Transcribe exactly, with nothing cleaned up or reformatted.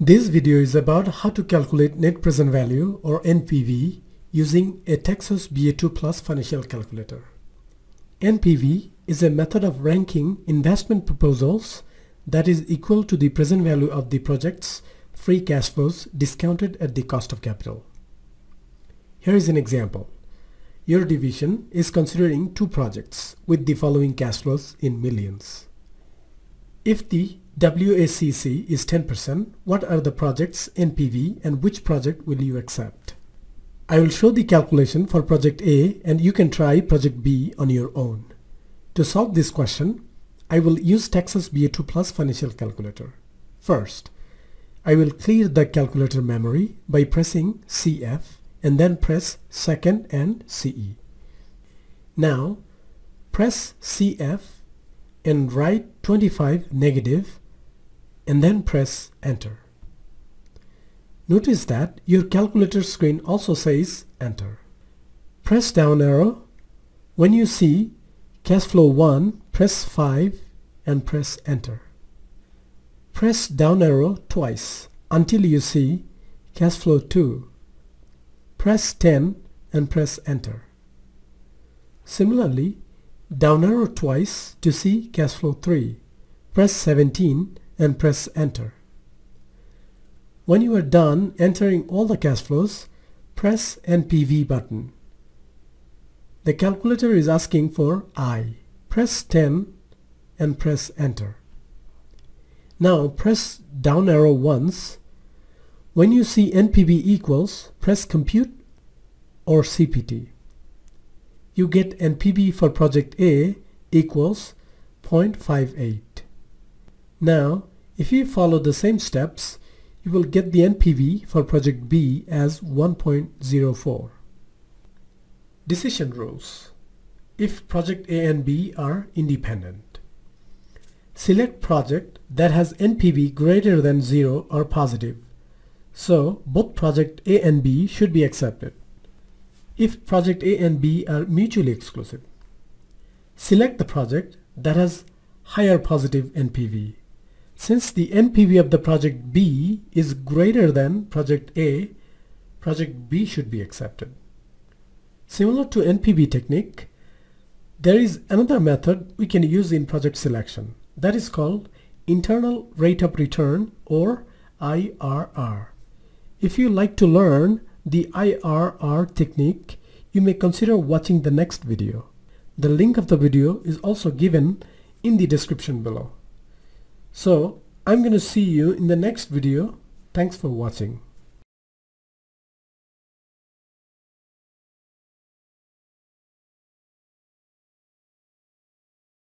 This video is about how to calculate net present value or N P V using a Texas B A two plus financial calculator. N P V is a method of ranking investment proposals that is equal to the present value of the project's free cash flows discounted at the cost of capital. Here is an example. Your division is considering two projects with the following cash flows in millions. If the W A C C is ten percent, what are the project's N P V and which project will you accept? I will show the calculation for project A and you can try project B on your own. To solve this question, I will use Texas B A two plus financial calculator. First, I will clear the calculator memory by pressing C F and then press second and C E. Now, press C F and write twenty-five negative and then press enter. Notice that your calculator screen also says enter. Press down arrow. When you see cash flow one, press five and press enter. Press down arrow twice until you see cash flow two. Press ten and press enter. Similarly, down arrow twice to see cash flow three. Press seventeen and press enter. When you are done entering all the cash flows, press N P V button. The calculator is asking for I. Press ten and press enter. Now press down arrow once. When you see N P V equals, press compute or C P T. You get N P V for project A equals zero point five eight. Now, if you follow the same steps, you will get the N P V for project B as one point zero four. Decision rules. If project A and B are independent, select project that has N P V greater than zero or positive, so both project A and B should be accepted. If project A and B are mutually exclusive, select the project that has higher positive N P V. Since the N P V of the project B is greater than project A, project B should be accepted. Similar to N P V technique, there is another method we can use in project selection that is called internal rate of return or I R R. If you like to learn the I R R technique, you may consider watching the next video. The link of the video is also given in the description below. So, I'm going to see you in the next video. Thanks for watching.